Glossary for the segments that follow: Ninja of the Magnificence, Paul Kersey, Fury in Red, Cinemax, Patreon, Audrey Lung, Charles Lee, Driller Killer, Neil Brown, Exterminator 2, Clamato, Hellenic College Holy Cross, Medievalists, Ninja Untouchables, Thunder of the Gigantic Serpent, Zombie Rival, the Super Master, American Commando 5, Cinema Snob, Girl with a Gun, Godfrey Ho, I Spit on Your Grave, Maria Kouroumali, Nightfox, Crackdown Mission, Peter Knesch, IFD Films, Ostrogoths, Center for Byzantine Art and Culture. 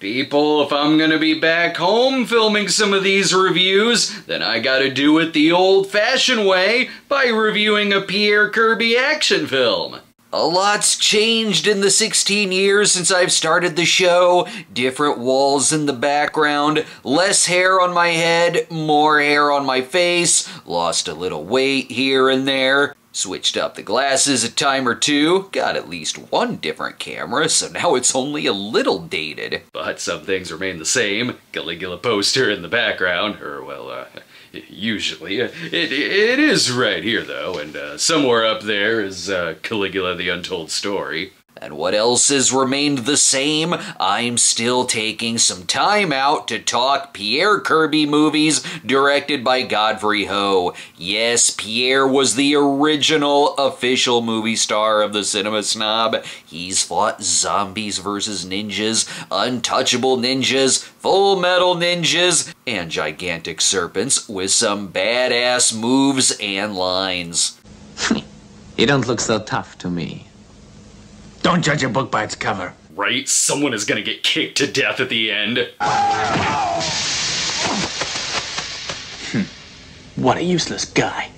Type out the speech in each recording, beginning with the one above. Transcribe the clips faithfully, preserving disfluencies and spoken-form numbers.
People, if I'm gonna be back home filming some of these reviews, then I gotta do it the old-fashioned way by reviewing a Pierre Kirby action film. A lot's changed in the sixteen years since I've started the show. Different walls in the background, less hair on my head, more hair on my face, lost a little weight here and there. Switched up the glasses a time or two, got at least one different camera, so now it's only a little dated. But some things remain the same. Caligula poster in the background, or well, uh, usually. It, it is right here though, and uh, somewhere up there is uh, Caligula the Untold Story. And what else has remained the same? I'm still taking some time out to talk Pierre Kirby movies directed by Godfrey Ho. Yes, Pierre was the original official movie star of the Cinema Snob. He's fought zombies versus ninjas, untouchable ninjas, full metal ninjas, and gigantic serpents with some badass moves and lines. He don't look so tough to me. Don't judge a book by its cover. Right? Someone is gonna get kicked to death at the end. Hmm. What a useless guy.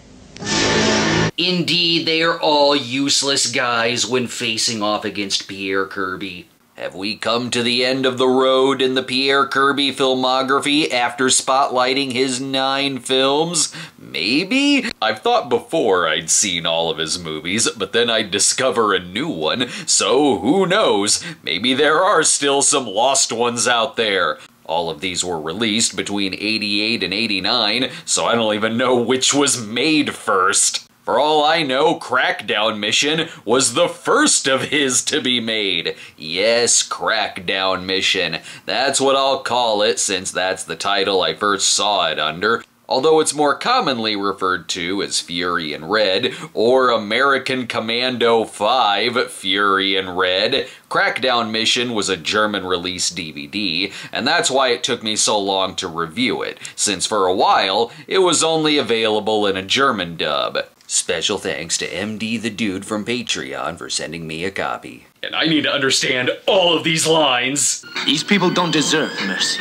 Indeed, they are all useless guys when facing off against Pierre Kirby. Have we come to the end of the road in the Pierre Kirby filmography after spotlighting his nine films? Maybe? I've thought before I'd seen all of his movies, but then I'd discover a new one, so who knows? Maybe there are still some lost ones out there. All of these were released between eighty-eight and eighty-nine, so I don't even know which was made first. For all I know, Crackdown Mission was the first of his to be made. Yes, Crackdown Mission. That's what I'll call it, since that's the title I first saw it under, although it's more commonly referred to as Fury in Red, or American Commando five, Fury in Red. Crackdown Mission was a German-release D V D, and that's why it took me so long to review it, since for a while, it was only available in a German dub. Special thanks to M D the Dude from Patreon for sending me a copy. And I need to understand all of these lines. These people don't deserve mercy.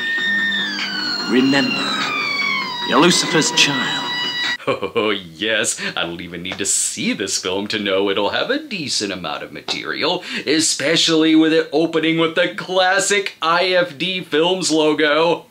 Remember, you're Lucifer's child. Oh, yes. I don't even need to see this film to know it'll have a decent amount of material, especially with it opening with the classic I F D Films logo.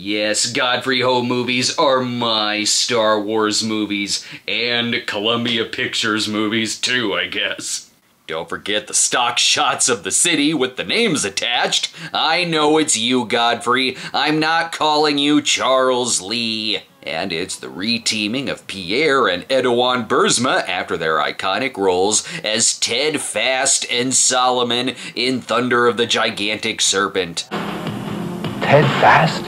Yes, Godfrey Ho movies are my Star Wars movies, and Columbia Pictures movies too, I guess. Don't forget the stock shots of the city with the names attached. I know it's you, Godfrey. I'm not calling you Charles Lee. And it's the re-teaming of Pierre and Edouan Burzma after their iconic roles as Ted Fast and Solomon in Thunder of the Gigantic Serpent. Ted Fast?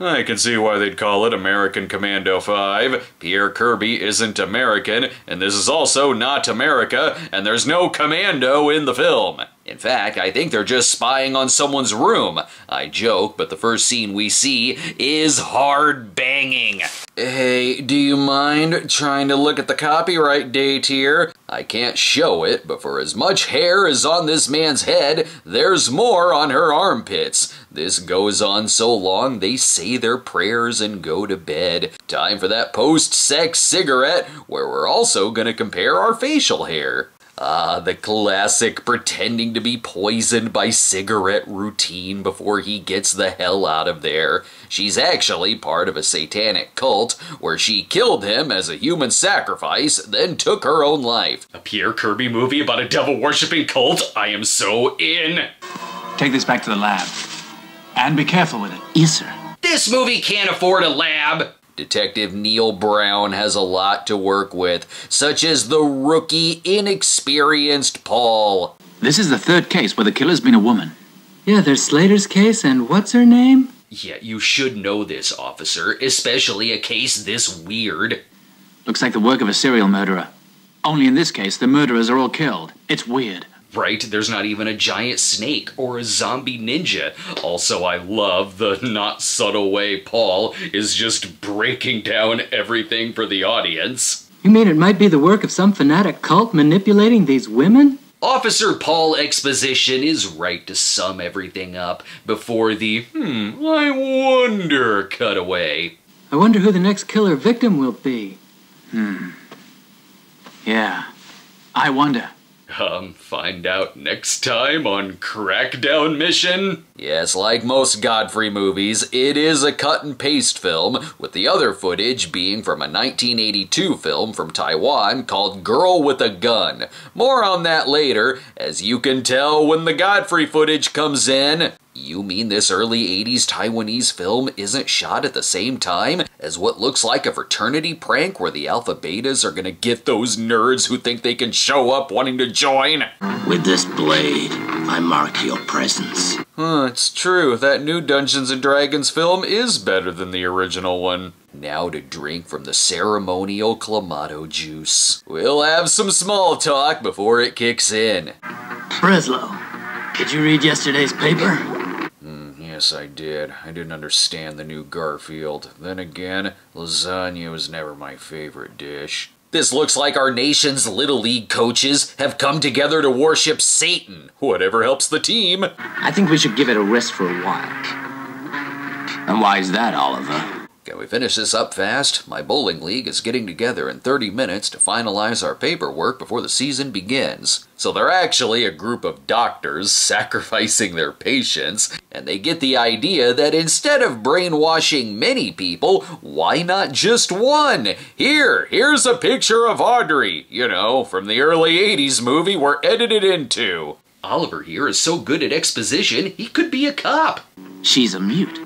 I can see why they'd call it American Commando five. Pierre Kirby isn't American, and this is also not America, and there's no commando in the film. In fact, I think they're just spying on someone's room. I joke, but the first scene we see is hard banging. Hey, do you mind trying to look at the copyright date here? I can't show it, but for as much hair as on this man's head, there's more on her armpits. This goes on so long they say their prayers and go to bed. Time for that post-sex cigarette, where we're also gonna compare our facial hair. Ah, the classic pretending to be poisoned by cigarette routine before he gets the hell out of there. She's actually part of a satanic cult where she killed him as a human sacrifice, then took her own life. A Pierre Kirby movie about a devil-worshipping cult? I am so in! Take this back to the lab. And be careful with it. Yes, sir. This movie can't afford a lab! Detective Neil Brown has a lot to work with, such as the rookie, inexperienced Paul. This is the third case where the killer's been a woman. Yeah, there's Slater's case and what's her name? Yeah, you should know this, officer, especially a case this weird. Looks like the work of a serial murderer. Only in this case, the murderers are all killed. It's weird. Right? There's not even a giant snake or a zombie ninja. Also, I love the not subtle way Paul is just breaking down everything for the audience. You mean it might be the work of some fanatic cult manipulating these women? Officer Paul Exposition is right to sum everything up before the, hmm, I wonder cutaway. I wonder who the next killer victim will be. Hmm. Yeah. I wonder. Um, find out next time on Crackdown Mission. Yes, like most Godfrey movies, it is a cut and paste film, with the other footage being from a nineteen eighty-two film from Taiwan called Girl with a Gun. More on that later. As you can tell, when the Godfrey footage comes in, you mean this early eighties Taiwanese film isn't shot at the same time as what looks like a fraternity prank where the Alpha Betas are gonna get those nerds who think they can show up wanting to join? With this blade, I mark your presence. Huh, it's true. That new Dungeons and Dragons film is better than the original one. Now to drink from the ceremonial Clamato juice. We'll have some small talk before it kicks in. Freslo, did you read yesterday's paper? Yes, I did. I didn't understand the new Garfield. Then again, lasagna was never my favorite dish. This looks like our nation's Little League coaches have come together to worship Satan. Whatever helps the team. I think we should give it a rest for a while. And why is that, Oliver? Can we finish this up fast? My bowling league is getting together in thirty minutes to finalize our paperwork before the season begins. So they're actually a group of doctors sacrificing their patients, and they get the idea that instead of brainwashing many people, why not just one? Here, here's a picture of Audrey, you know, from the early eighties movie we're edited into. Oliver here is so good at exposition, he could be a cop. She's a mute,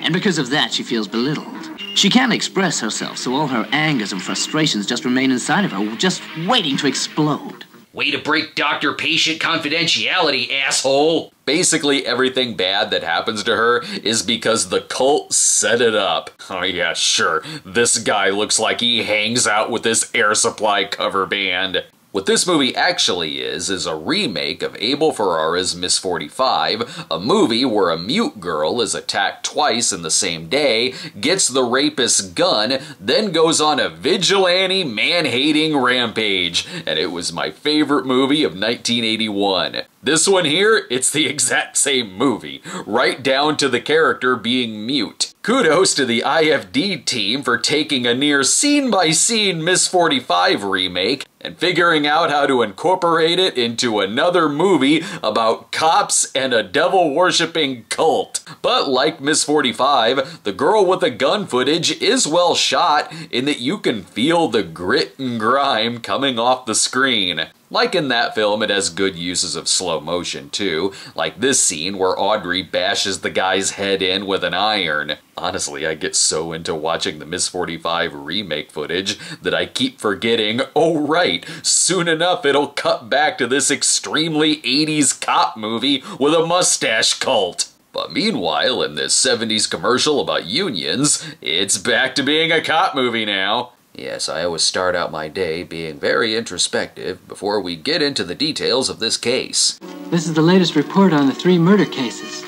and because of that, she feels belittled. She can't express herself, so all her angers and frustrations just remain inside of her, just waiting to explode. Way to break doctor-patient confidentiality, asshole! Basically, everything bad that happens to her is because the cult set it up. Oh yeah, sure. This guy looks like he hangs out with this Air Supply cover band. What this movie actually is, is a remake of Abel Ferrara's Miss forty-five, a movie where a mute girl is attacked twice in the same day, gets the rapist's gun, then goes on a vigilante, man-hating rampage. And it was my favorite movie of nineteen eighty-one. This one here, it's the exact same movie, right down to the character being mute. Kudos to the I F D team for taking a near scene-by-scene Miss forty-five remake and figuring out how to incorporate it into another movie about cops and a devil-worshipping cult. But like Miss forty-five, the Girl with a Gun footage is well shot in that you can feel the grit and grime coming off the screen. Like in that film, it has good uses of slow motion too, like this scene where Audrey bashes the guy's head in with an iron. Honestly, I get so into watching the Miss forty-five remake footage that I keep forgetting, oh right, soon enough it'll cut back to this extremely eighties cop movie with a mustache cult. But meanwhile, in this seventies commercial about unions, it's back to being a cop movie now. Yes, I always start out my day being very introspective before we get into the details of this case. This is the latest report on the three murder cases.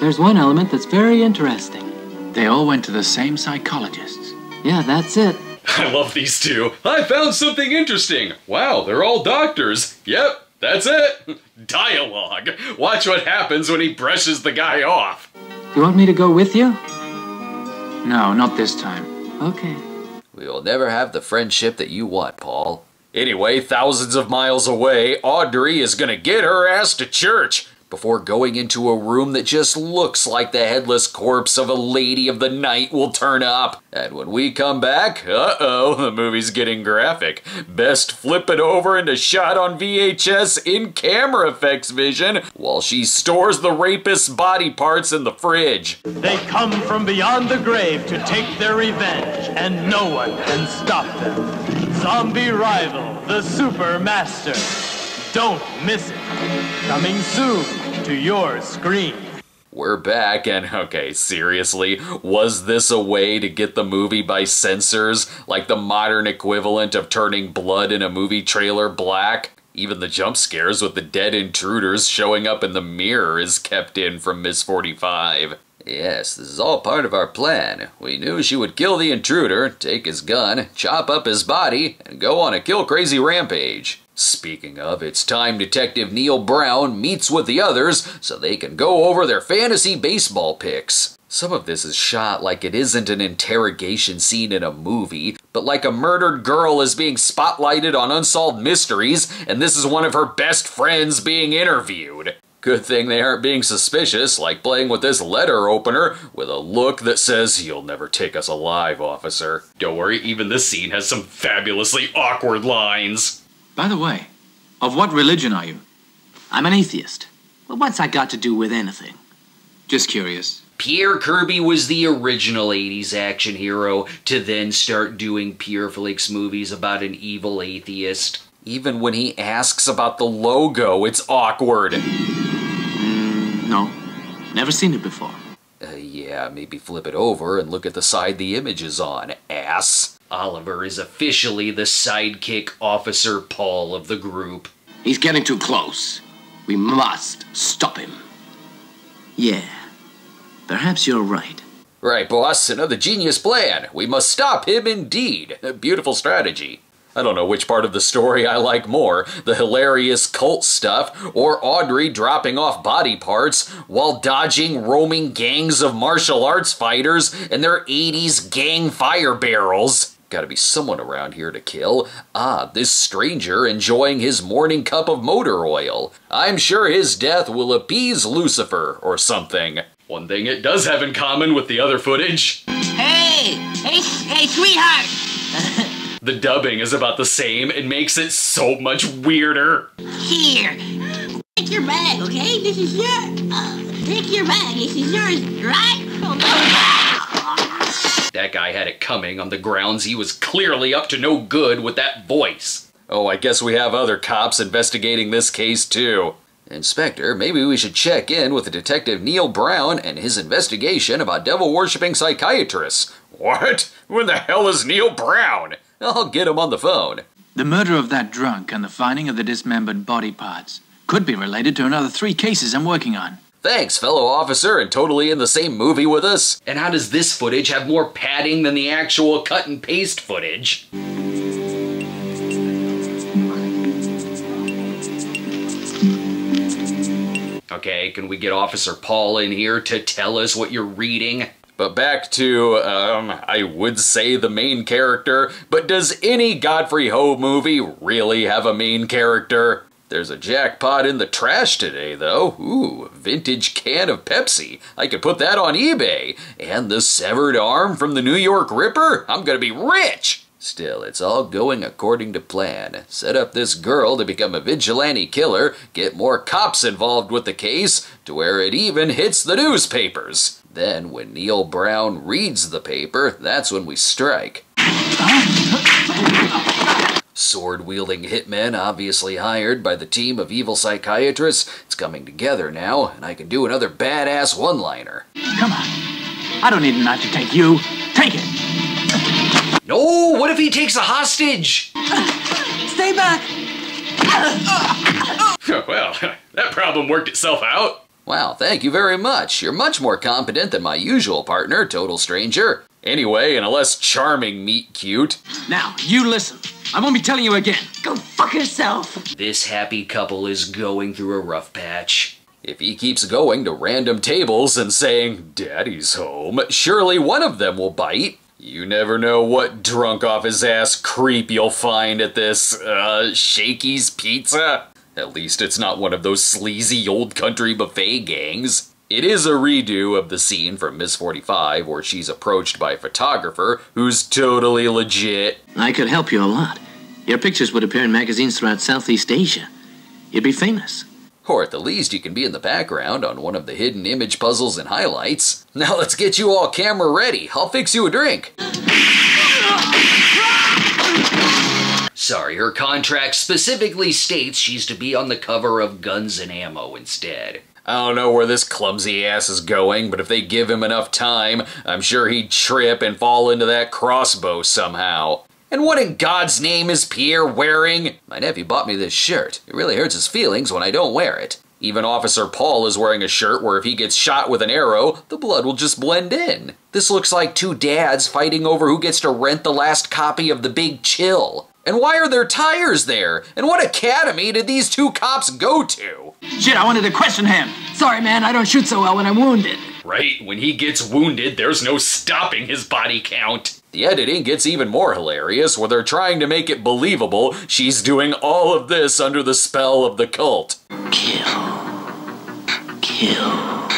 There's one element that's very interesting. They all went to the same psychologists. Yeah, that's it. I love these two. I found something interesting. Wow, they're all doctors. Yep, that's it. Dialogue. Watch what happens when he brushes the guy off. You want me to go with you? No, not this time. Okay. We will never have the friendship that you want, Paul. Anyway, thousands of miles away, Audrey is gonna get her ass to church before going into a room that just looks like the headless corpse of a lady of the night will turn up. And when we come back, uh-oh, the movie's getting graphic. Best flip it over into shot on V H S in camera effects vision while she stores the rapist's body parts in the fridge. They come from beyond the grave to take their revenge, and no one can stop them. Zombie Rival, the Super Master. Don't miss it. Coming soon to your screen. We're back, and okay, seriously, was this a way to get the movie by censors? Like the modern equivalent of turning blood in a movie trailer black? Even the jump scares with the dead intruders showing up in the mirror is kept in from Miss forty-five. Yes, this is all part of our plan. We knew she would kill the intruder, take his gun, chop up his body, and go on a kill-crazy rampage. Speaking of, it's time Detective Neil Brown meets with the others so they can go over their fantasy baseball picks. Some of this is shot like it isn't an interrogation scene in a movie, but like a murdered girl is being spotlighted on Unsolved Mysteries, and this is one of her best friends being interviewed. Good thing they aren't being suspicious, like playing with this letter opener with a look that says, "You'll never take us alive, officer." Don't worry, even this scene has some fabulously awkward lines. By the way, of what religion are you? I'm an atheist. Well, what's that got to do with anything? Just curious. Pierre Kirby was the original eighties action hero to then start doing Pierre Flix movies about an evil atheist. Even when he asks about the logo, it's awkward. No, never seen it before. Uh, yeah, maybe flip it over and look at the side the image is on, ass. Oliver is officially the sidekick Officer Paul of the group. He's getting too close. We must stop him. Yeah, perhaps you're right. Right, boss, another genius plan. We must stop him indeed. A beautiful strategy. I don't know which part of the story I like more, the hilarious cult stuff or Audrey dropping off body parts while dodging roaming gangs of martial arts fighters and their eighties gang fire barrels. Gotta be someone around here to kill. Ah, this stranger enjoying his morning cup of motor oil. I'm sure his death will appease Lucifer or something. One thing it does have in common with the other footage. Hey! Hey, hey, sweetheart! The dubbing is about the same and makes it so much weirder. Here, take your bag, okay? This is yours. Uh, take your bag, this is yours, right? Oh, no. That guy had it coming on the grounds he was clearly up to no good with that voice. Oh, I guess we have other cops investigating this case too. Inspector, maybe we should check in with Detective Neil Brown and his investigation about devil-worshipping psychiatrists. What? When the hell is Neil Brown? I'll get him on the phone. The murder of that drunk and the finding of the dismembered body parts could be related to another three cases I'm working on. Thanks, fellow officer, and totally in the same movie with us. And how does this footage have more padding than the actual cut and paste footage? Okay, can we get Officer Paul in here to tell us what you're reading? But back to, um, I would say the main character, but does any Godfrey Ho movie really have a main character? There's a jackpot in the trash today, though. Ooh, a vintage can of Pepsi. I could put that on eBay. And the severed arm from the New York Ripper? I'm gonna be rich! Still, it's all going according to plan. Set up this girl to become a vigilante killer, get more cops involved with the case, to where it even hits the newspapers. Then, when Neil Brown reads the paper, that's when we strike. Sword-wielding hitmen obviously hired by the team of evil psychiatrists. It's coming together now, and I can do another badass one-liner. Come on. I don't need a knife to take you. Take it! No! What if he takes a hostage? Stay back! Well, that problem worked itself out. Wow, thank you very much. You're much more competent than my usual partner, Total Stranger. Anyway, in a less charming meet-cute. Now, you listen. I won't be telling you again. Go fuck yourself. This happy couple is going through a rough patch. If he keeps going to random tables and saying, "Daddy's home," surely one of them will bite. You never know what drunk off his ass creep you'll find at this, uh, Shakey's Pizza. At least it's not one of those sleazy old country buffet gangs. It is a redo of the scene from Miss forty-five where she's approached by a photographer who's totally legit. I could help you a lot. Your pictures would appear in magazines throughout Southeast Asia. You'd be famous. Or at the least you can be in the background on one of the hidden image puzzles and highlights. Now let's get you all camera ready. I'll fix you a drink. Sorry, her contract specifically states she's to be on the cover of Guns and Ammo instead. I don't know where this clumsy ass is going, but if they give him enough time, I'm sure he'd trip and fall into that crossbow somehow. And what in God's name is Pierre wearing? My nephew bought me this shirt. It really hurts his feelings when I don't wear it. Even Officer Paul is wearing a shirt where if he gets shot with an arrow, the blood will just blend in. This looks like two dads fighting over who gets to rent the last copy of The Big Chill. And why are there tires there? And what academy did these two cops go to? Shit, I wanted to question him. Sorry, man, I don't shoot so well when I'm wounded. Right, when he gets wounded, there's no stopping his body count. The editing gets even more hilarious, where they're trying to make it believable she's doing all of this under the spell of the cult. Kill. Kill.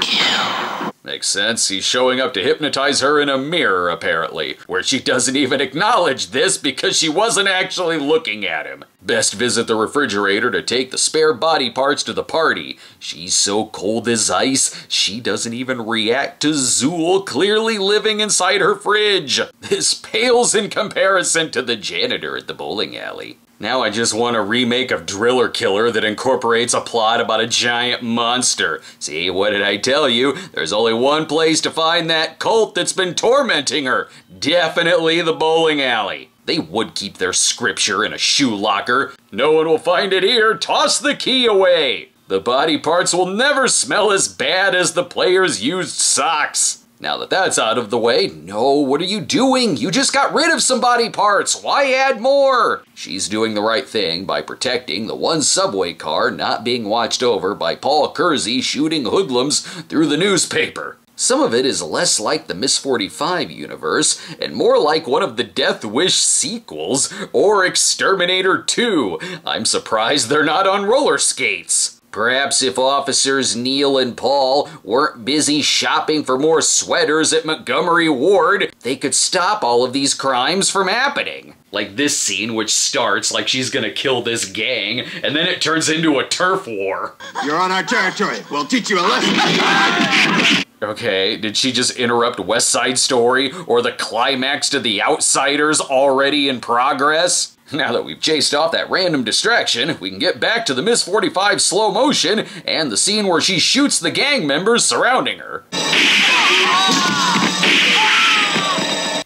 Kill. Makes sense. He's showing up to hypnotize her in a mirror, apparently, where she doesn't even acknowledge this because she wasn't actually looking at him. Best visit the refrigerator to take the spare body parts to the party. She's so cold as ice, she doesn't even react to Zool clearly living inside her fridge. This pales in comparison to the janitor at the bowling alley. Now I just want a remake of Driller Killer that incorporates a plot about a giant monster. See, what did I tell you? There's only one place to find that cult that's been tormenting her. Definitely the bowling alley. They would keep their scripture in a shoe locker. No one will find it here. Toss the key away. The body parts will never smell as bad as the players used socks. Now that that's out of the way, no, what are you doing? You just got rid of some body parts. Why add more? She's doing the right thing by protecting the one subway car not being watched over by Paul Kersey shooting hoodlums through the newspaper. Some of it is less like the Miss forty-five universe and more like one of the Death Wish sequels or Exterminator two. I'm surprised they're not on roller skates. Perhaps if officers Neil and Paul weren't busy shopping for more sweaters at Montgomery Ward, they could stop all of these crimes from happening. Like this scene, which starts like she's gonna kill this gang, and then it turns into a turf war. You're on our territory. We'll teach you a lesson. Okay, did she just interrupt West Side Story or the climax to The Outsiders already in progress? Now that we've chased off that random distraction, we can get back to the Miss forty-five slow motion and the scene where she shoots the gang members surrounding her.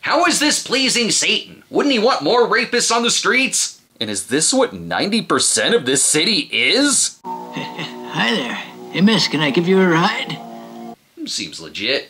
How is this pleasing Satan? Wouldn't he want more rapists on the streets? And is this what ninety percent of this city is? Hi there. Hey miss, can I give you a ride? Seems legit.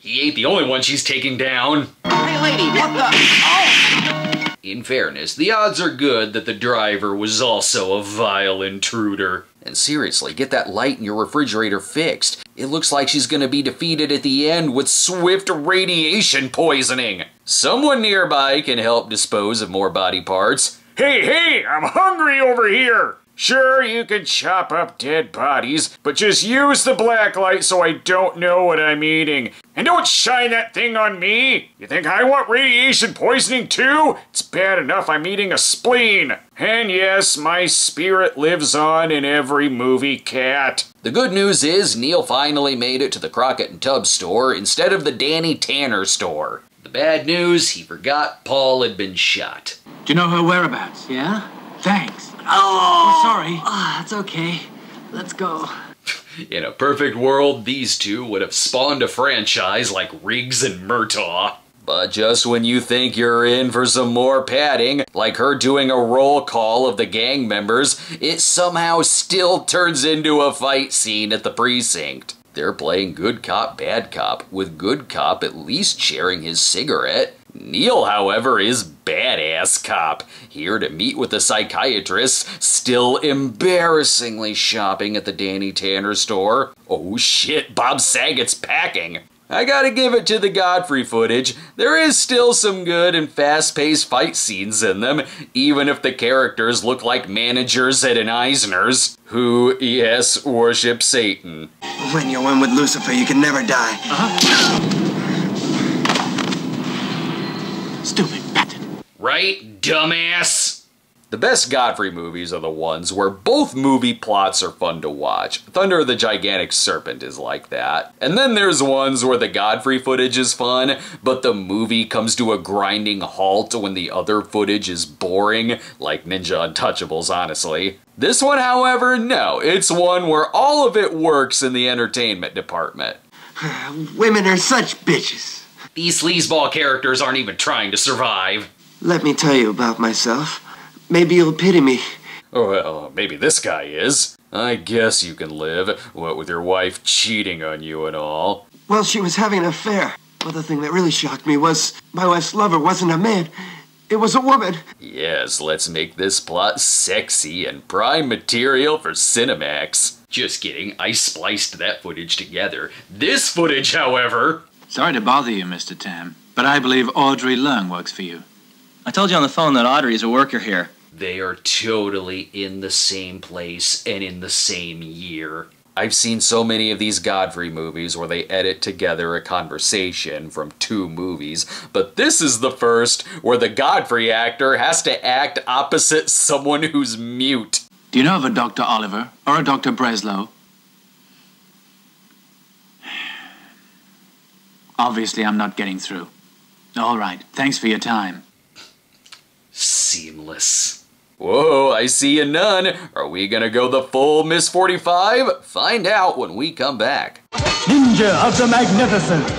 He ain't the only one she's taking down. Hey lady, what the? Oh. In fairness, the odds are good that the driver was also a vile intruder. And seriously, get that light in your refrigerator fixed. It looks like she's gonna be defeated at the end with swift radiation poisoning. Someone nearby can help dispose of more body parts. Hey, hey, I'm hungry over here! Sure, you can chop up dead bodies, but just use the black light so I don't know what I'm eating. And don't shine that thing on me! You think I want radiation poisoning too? It's bad enough I'm eating a spleen. And yes, my spirit lives on in every movie cat. The good news is Neil finally made it to the Crockett and Tubbs store instead of the Danny Tanner store. The bad news, he forgot Paul had been shot. Do you know her whereabouts? Yeah? Thanks. Oh, I'm sorry. Oh, that's okay. Let's go. In a perfect world, these two would have spawned a franchise like Riggs and Murtaugh. But just when you think you're in for some more padding, like her doing a roll call of the gang members, it somehow still turns into a fight scene at the precinct. They're playing good cop, bad cop, with good cop at least sharing his cigarette. Neil, however, is badass cop, here to meet with a psychiatrist, still embarrassingly shopping at the Danny Tanner store. Oh shit, Bob Saget's packing. I gotta give it to the Godfrey footage. There is still some good and fast-paced fight scenes in them, even if the characters look like managers at an Eisner's, who, yes, worship Satan. When you're one with Lucifer, you can never die. Uh-huh. Stupid bastard. Right, dumbass? The best Godfrey movies are the ones where both movie plots are fun to watch. Thunder of the Gigantic Serpent is like that. And then there's ones where the Godfrey footage is fun, but the movie comes to a grinding halt when the other footage is boring, like Ninja Untouchables, honestly. This one, however, no. It's one where all of it works in the entertainment department. Women are such bitches. These sleazeball characters aren't even trying to survive. Let me tell you about myself. Maybe you'll pity me. Well, maybe this guy is. I guess you can live, what with your wife cheating on you and all. Well, she was having an affair. Well, the thing that really shocked me was my wife's lover wasn't a man. It was a woman. Yes, let's make this plot sexy and prime material for Cinemax. Just kidding, I spliced that footage together. This footage, however... Sorry to bother you, Mister Tam, but I believe Audrey Lung works for you. I told you on the phone that Audrey is a worker here. They are totally in the same place and in the same year. I've seen so many of these Godfrey movies where they edit together a conversation from two movies, but this is the first where the Godfrey actor has to act opposite someone who's mute. Do you know of a Doctor Oliver or a Doctor Breslow? Obviously, I'm not getting through. All right, thanks for your time. Seamless. Whoa, I see a nun. Are we gonna go the full Miss forty-five? Find out when we come back. Ninja of the Magnificence.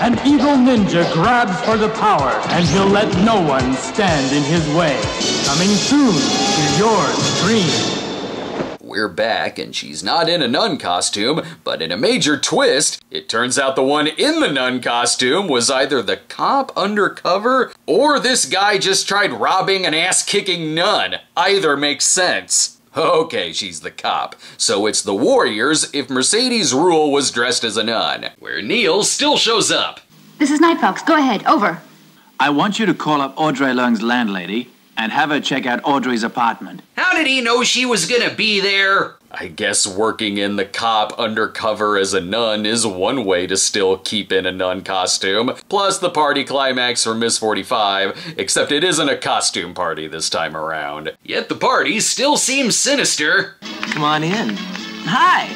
An evil ninja grabs for the power, and he'll let no one stand in his way. Coming soon to your screen. We're back, and she's not in a nun costume, but in a major twist, it turns out the one in the nun costume was either the cop undercover or this guy just tried robbing an ass-kicking nun. Either makes sense. Okay, she's the cop, so it's the Warriors if Mercedes Rule was dressed as a nun, where Neil still shows up. This is Nightfox, go ahead, over. I want you to call up Audrey Lung's landlady and have her check out Audrey's apartment. How did he know she was gonna be there? I guess working in the cop undercover as a nun is one way to still keep in a nun costume, plus the party climax for Miss forty-five, except it isn't a costume party this time around. Yet the party still seems sinister. Come on in. Hi.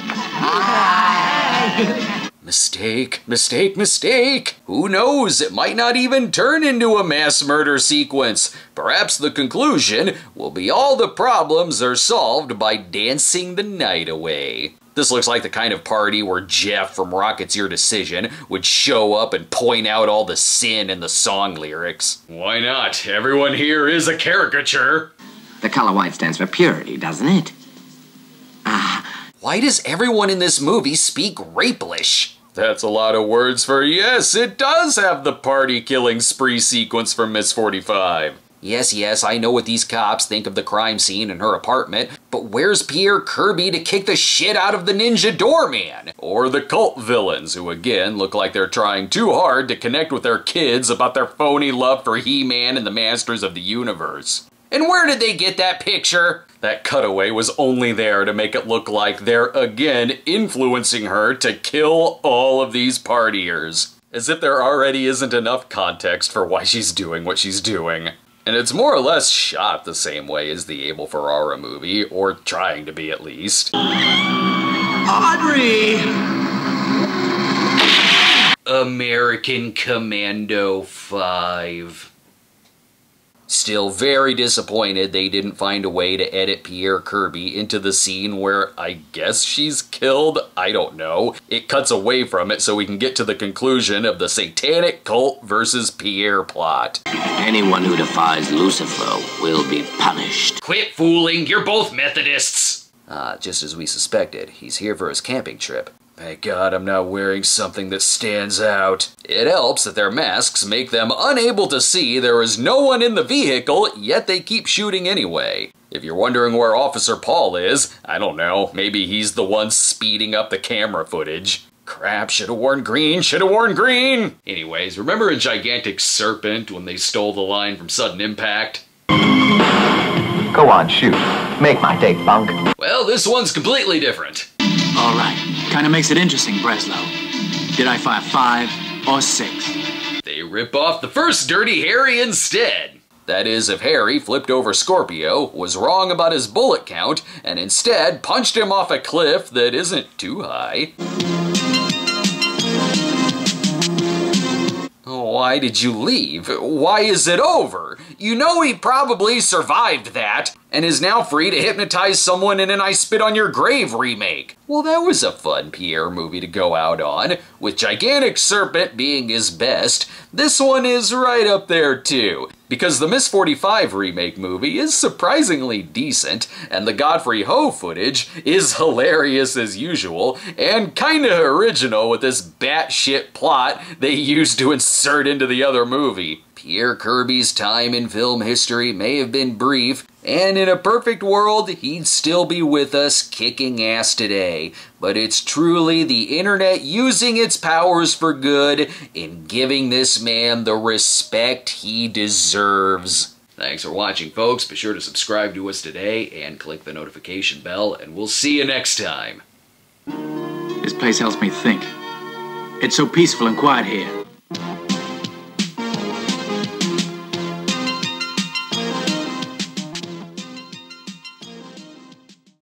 Hi. Hi. Mistake, mistake, mistake! Who knows, it might not even turn into a mass murder sequence. Perhaps the conclusion will be all the problems are solved by dancing the night away. This looks like the kind of party where Jeff from Rocket's Your Decision would show up and point out all the sin in the song lyrics. Why not? Everyone here is a caricature. The color white stands for purity, doesn't it? Ah. Why does everyone in this movie speak Rapelish? That's a lot of words for yes, it does have the party killing spree sequence from Miss forty-five. Yes, yes, I know what these cops think of the crime scene in her apartment, but where's Pierre Kirby to kick the shit out of the ninja doorman? Or the cult villains, who again look like they're trying too hard to connect with their kids about their phony love for He-Man and the Masters of the Universe. And where did they get that picture? That cutaway was only there to make it look like they're again influencing her to kill all of these partiers. As if there already isn't enough context for why she's doing what she's doing. And it's more or less shot the same way as the Abel Ferrara movie, or trying to be at least. Audrey! American Commando five. Still very disappointed they didn't find a way to edit Pierre Kirby into the scene where I guess she's killed? I don't know. It cuts away from it so we can get to the conclusion of the satanic cult versus Pierre plot. Anyone who defies Lucifer will be punished. Quit fooling, you're both Methodists! Ah, uh, just as we suspected, he's here for his camping trip. Thank God I'm not wearing something that stands out. It helps that their masks make them unable to see there is no one in the vehicle, yet they keep shooting anyway. If you're wondering where Officer Paul is, I don't know, maybe he's the one speeding up the camera footage. Crap, should've worn green, should've worn green! Anyways, remember in Gigantic Serpent when they stole the line from Sudden Impact? Go on, shoot. Make my day, punk. Well, this one's completely different. All right. Kinda makes it interesting, Breslow. Did I fire five or six? They rip off the first Dirty Harry instead. That is, if Harry flipped over Scorpio, was wrong about his bullet count, and instead punched him off a cliff that isn't too high. Why did you leave? Why is it over? You know he probably survived that and is now free to hypnotize someone in an I Spit on Your Grave remake. Well, that was a fun Pierre movie to go out on. With Gigantic Serpent being his best, this one is right up there too. because the Miss forty-five remake movie is surprisingly decent, and the Godfrey Ho footage is hilarious as usual, and kinda original with this batshit plot they used to insert into the other movie. Pierre Kirby's time in film history may have been brief, and in a perfect world, he'd still be with us kicking ass today. But it's truly the internet using its powers for good in giving this man the respect he deserves. Thanks for watching, folks. Be sure to subscribe to us today and click the notification bell, and we'll see you next time. This place helps me think. It's so peaceful and quiet here.